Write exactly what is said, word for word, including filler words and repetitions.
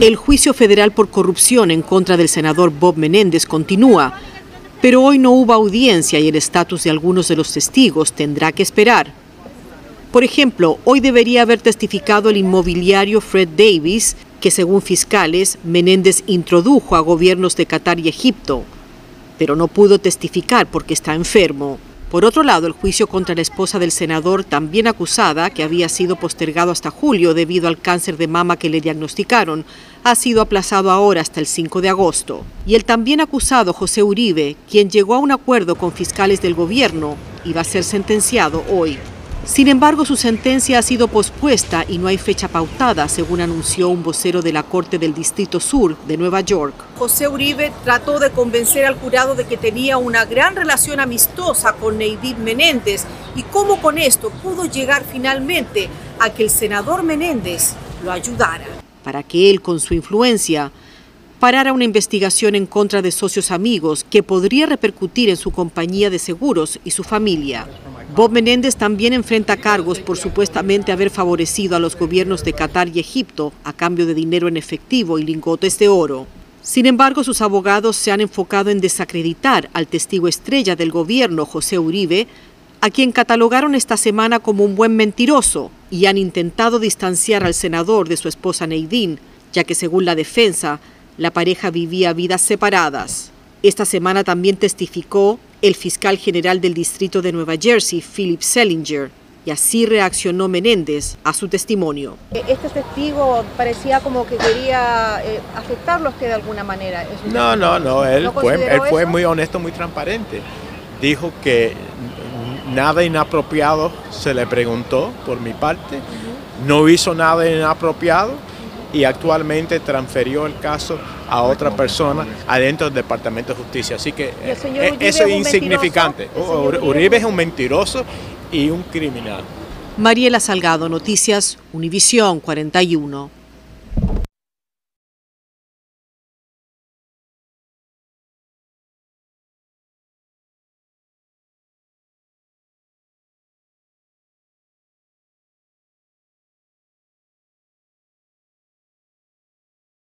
El juicio federal por corrupción en contra del senador Bob Menéndez continúa, pero hoy no hubo audiencia y el estatus de algunos de los testigos tendrá que esperar. Por ejemplo, hoy debería haber testificado el inmobiliario Fred Davis, que según fiscales, Menéndez introdujo a gobiernos de Qatar y Egipto, pero no pudo testificar porque está enfermo. Por otro lado, el juicio contra la esposa del senador, también acusada, que había sido postergado hasta julio debido al cáncer de mama que le diagnosticaron, ha sido aplazado ahora hasta el cinco de agosto. Y el también acusado José Uribe, quien llegó a un acuerdo con fiscales del gobierno, iba a ser sentenciado hoy. Sin embargo, su sentencia ha sido pospuesta y no hay fecha pautada, según anunció un vocero de la Corte del Distrito Sur de Nueva York. José Uribe trató de convencer al jurado de que tenía una gran relación amistosa con Nadine Menéndez y cómo con esto pudo llegar finalmente a que el senador Menéndez lo ayudara. Para que él, con su influencia, parara una investigación en contra de socios amigos que podría repercutir en su compañía de seguros y su familia. Bob Menéndez también enfrenta cargos por supuestamente haber favorecido a los gobiernos de Qatar y Egipto a cambio de dinero en efectivo y lingotes de oro. Sin embargo, sus abogados se han enfocado en desacreditar al testigo estrella del gobierno, José Uribe, a quien catalogaron esta semana como un buen mentiroso, y han intentado distanciar al senador de su esposa Nadine, ya que según la defensa, la pareja vivía vidas separadas. Esta semana también testificó el fiscal general del distrito de Nueva Jersey, Philip Sellinger, y así reaccionó Menéndez a su testimonio. Este testigo parecía como que quería eh, afectarlo a usted de alguna manera. No, no, no, él, ¿no fue, él fue muy honesto, muy transparente. Dijo que nada inapropiado se le preguntó por mi parte, uh-huh. No hizo nada inapropiado y actualmente transfirió el caso a otra persona adentro del Departamento de Justicia. Así que eso es insignificante. Uribe es un mentiroso y un criminal. Mariela Salgado, Noticias Univisión cuarenta y uno.